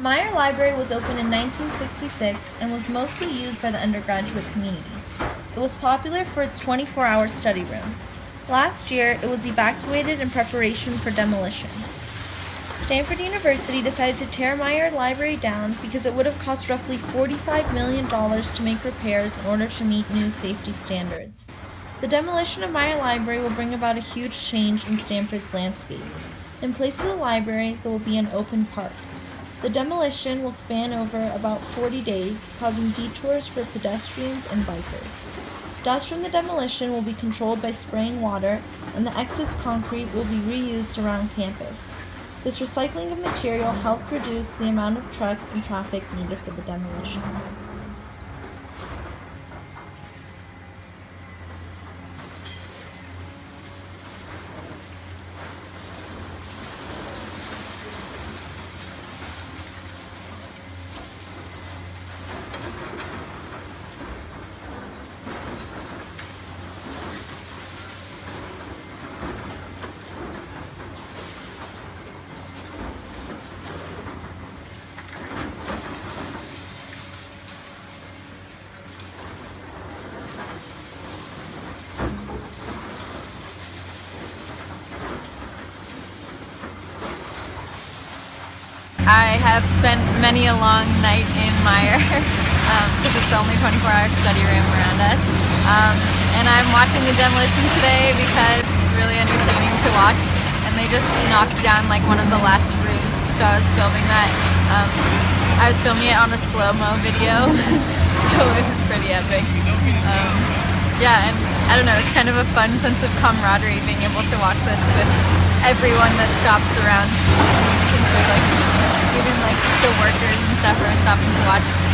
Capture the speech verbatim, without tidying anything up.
Meyer Library was opened in nineteen sixty-six and was mostly used by the undergraduate community. It was popular for its twenty-four hour study room. Last year, it was evacuated in preparation for demolition. Stanford University decided to tear Meyer Library down because it would have cost roughly forty-five million dollars to make repairs in order to meet new safety standards. The demolition of Meyer Library will bring about a huge change in Stanford's landscape. In place of the library, there will be an open park. The demolition will span over about forty days, causing detours for pedestrians and bikers. Dust from the demolition will be controlled by spraying water, and the excess concrete will be reused around campus. This recycling of material helped reduce the amount of trucks and traffic needed for the demolition. I have spent many a long night in Meyer because um, it's the only twenty-four hour study room around us. Um, and I'm watching the demolition today because it's really entertaining to watch. And they just knocked down like one of the last roofs, so I was filming that. Um, I was filming it on a slow-mo video, so it was pretty epic. Um, yeah, and I don't know, it's kind of a fun sense of camaraderie being able to watch this with everyone that stops around. Even like the workers and stuff are stopping to watch.